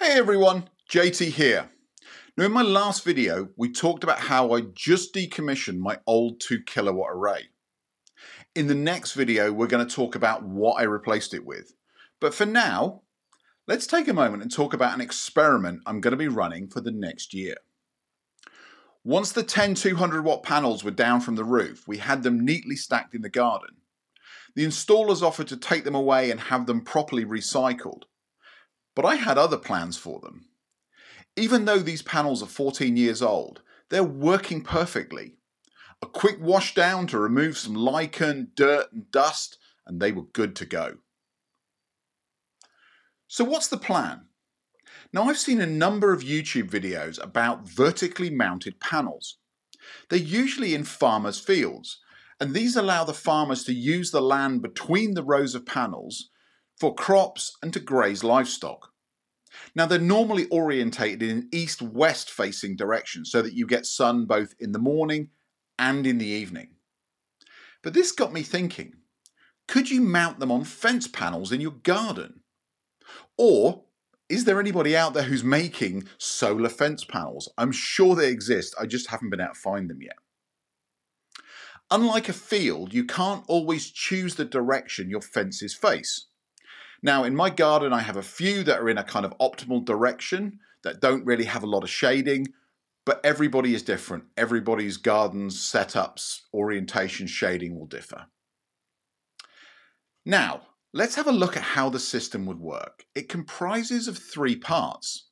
Hey everyone, JT here. Now in my last video, we talked about how I just decommissioned my old 2 kilowatt array. In the next video, we're going to talk about what I replaced it with. But for now, let's take a moment and talk about an experiment I'm going to be running for the next year. Once the 10 200 watt panels were down from the roof, we had them neatly stacked in the garden. The installers offered to take them away and have them properly recycled. But I had other plans for them. Even though these panels are 14 years old, they're working perfectly. A quick wash down to remove some lichen, dirt and dust, and they were good to go. So what's the plan? Now I've seen a number of YouTube videos about vertically mounted panels. They're usually in farmers' fields, and these allow the farmers to use the land between the rows of panels for crops and to graze livestock. Now they're normally orientated in an east-west facing direction so that you get sun both in the morning and in the evening. But this got me thinking, could you mount them on fence panels in your garden? Or is there anybody out there who's making solar fence panels? I'm sure they exist, I just haven't been out to find them yet. Unlike a field, you can't always choose the direction your fences face. Now in my garden I have a few that are in a kind of optimal direction that don't really have a lot of shading, but everybody is different. Everybody's gardens, setups, orientation, shading will differ. Now let's have a look at how the system would work. It comprises of 3 parts.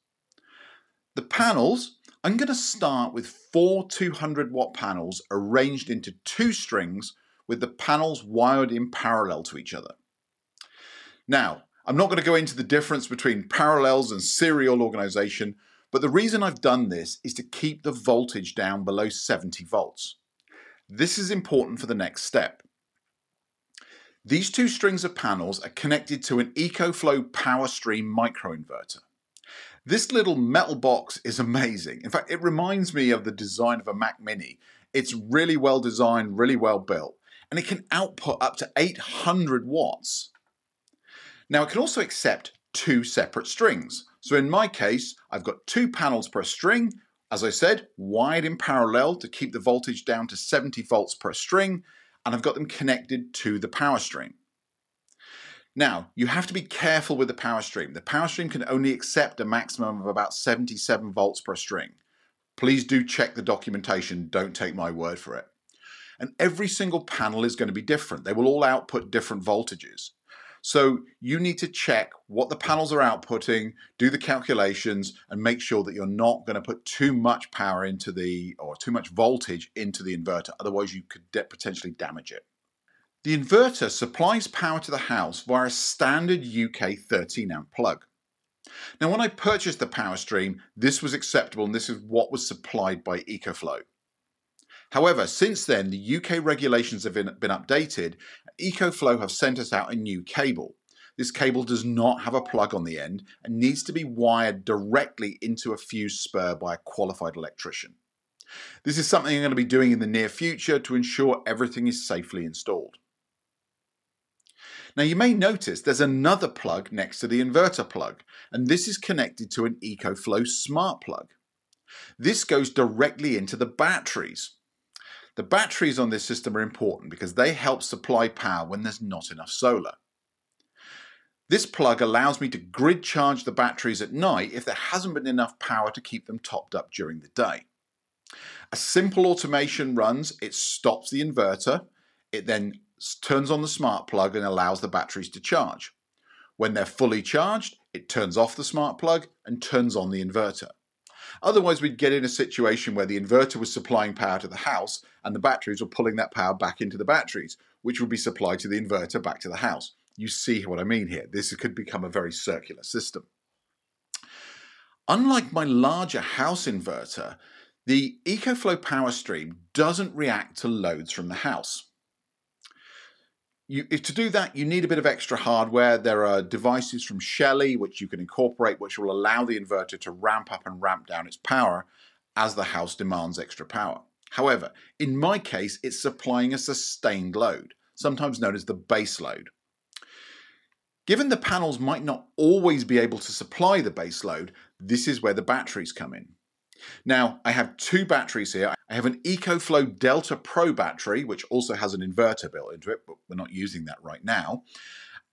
The panels, I'm going to start with 4 200 watt panels arranged into 2 strings with the panels wired in parallel to each other. Now, I'm not going to go into the difference between parallels and serial organization, but the reason I've done this is to keep the voltage down below 70 volts. This is important for the next step. These 2 strings of panels are connected to an EcoFlow PowerStream microinverter. This little metal box is amazing. In fact, it reminds me of the design of a Mac Mini. It's really well designed, really well built, and it can output up to 800 watts. Now it can also accept 2 separate strings. So in my case, I've got 2 panels per string, as I said, wired in parallel to keep the voltage down to 70 volts per string, and I've got them connected to the power stream. Now, you have to be careful with the power stream. The power stream can only accept a maximum of about 77 volts per string. Please do check the documentation, don't take my word for it. And every single panel is going to be different. They will all output different voltages. So you need to check what the panels are outputting, do the calculations, and make sure that you're not going to put too much power into too much voltage into the inverter. Otherwise you could potentially damage it. The inverter supplies power to the house via a standard UK 13 amp plug. Now when I purchased the power stream, this was acceptable and this is what was supplied by EcoFlow. However, since then, the UK regulations have been updated. EcoFlow have sent us out a new cable. This cable does not have a plug on the end and needs to be wired directly into a fuse spur by a qualified electrician. This is something I'm going to be doing in the near future to ensure everything is safely installed. Now you may notice there's another plug next to the inverter plug, and this is connected to an EcoFlow smart plug. This goes directly into the batteries. The batteries on this system are important because they help supply power when there's not enough solar. This plug allows me to grid charge the batteries at night if there hasn't been enough power to keep them topped up during the day. A simple automation runs, it stops the inverter, it then turns on the smart plug and allows the batteries to charge. When they're fully charged, it turns off the smart plug and turns on the inverter. Otherwise, we'd get in a situation where the inverter was supplying power to the house and the batteries were pulling that power back into the batteries, which would be supplied to the inverter back to the house. You see what I mean here. This could become a very circular system. Unlike my larger house inverter, the EcoFlow PowerStream doesn't react to loads from the house. To do that, you need a bit of extra hardware. There are devices from Shelly which you can incorporate, which will allow the inverter to ramp up and ramp down its power as the house demands extra power. However, in my case, it's supplying a sustained load, sometimes known as the base load. Given the panels might not always be able to supply the base load, this is where the batteries come in. Now, I have two batteries here. I have an EcoFlow Delta Pro battery, which also has an inverter built into it, but we're not using that right now.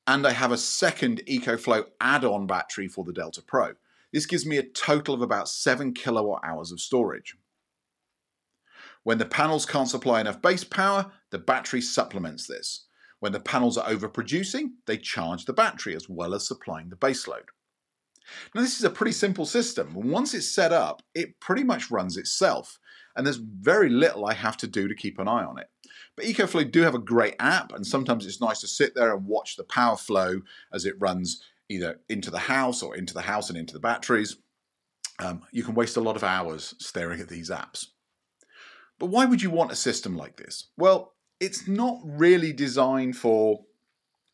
And I have a second EcoFlow add-on battery for the Delta Pro. This gives me a total of about 7 kilowatt hours of storage. When the panels can't supply enough base power, the battery supplements this. When the panels are overproducing, they charge the battery as well as supplying the baseload. Now, this is a pretty simple system. Once it's set up, it pretty much runs itself, and there's very little I have to do to keep an eye on it. But EcoFlow do have a great app, and sometimes it's nice to sit there and watch the power flow as it runs either into the house or into the house and into the batteries. You can waste a lot of hours staring at these apps. But why would you want a system like this? Well, it's not really designed for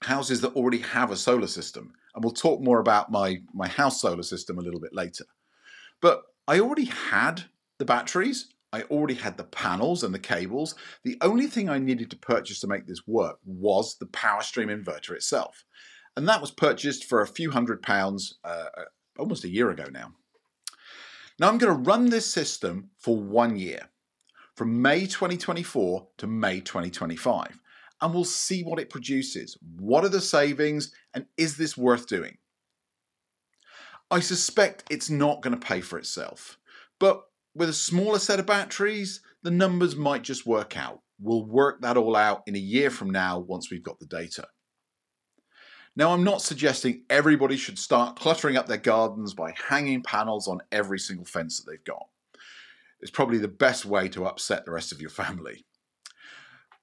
houses that already have a solar system. And we'll talk more about my house solar system a little bit later. But I already had the batteries. I already had the panels and the cables. The only thing I needed to purchase to make this work was the PowerStream inverter itself. And that was purchased for a few £100s almost a year ago now. Now I'm going to run this system for 1 year, from May 2024 to May 2025. And we'll see what it produces. What are the savings, and is this worth doing? I suspect it's not going to pay for itself, but with a smaller set of batteries, the numbers might just work out. We'll work that all out in a year from now once we've got the data. Now, I'm not suggesting everybody should start cluttering up their gardens by hanging panels on every single fence that they've got. It's probably the best way to upset the rest of your family.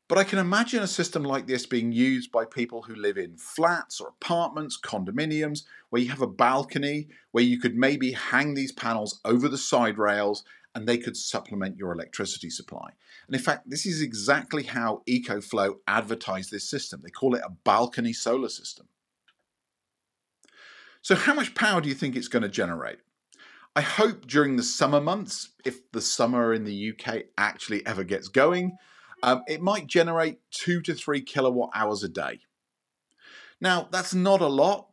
But I can imagine a system like this being used by people who live in flats or apartments, condominiums, where you have a balcony, where you could maybe hang these panels over the side rails and they could supplement your electricity supply. And in fact, this is exactly how EcoFlow advertised this system. They call it a balcony solar system. So how much power do you think it's going to generate? I hope during the summer months, if the summer in the UK actually ever gets going, it might generate 2 to 3 kilowatt hours a day. Now, that's not a lot,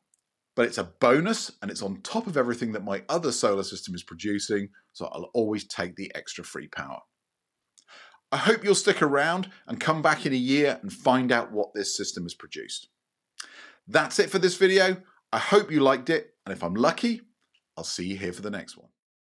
but it's a bonus, and it's on top of everything that my other solar system is producing, so I'll always take the extra free power. I hope you'll stick around and come back in a year and find out what this system has produced. That's it for this video. I hope you liked it, and if I'm lucky, I'll see you here for the next one.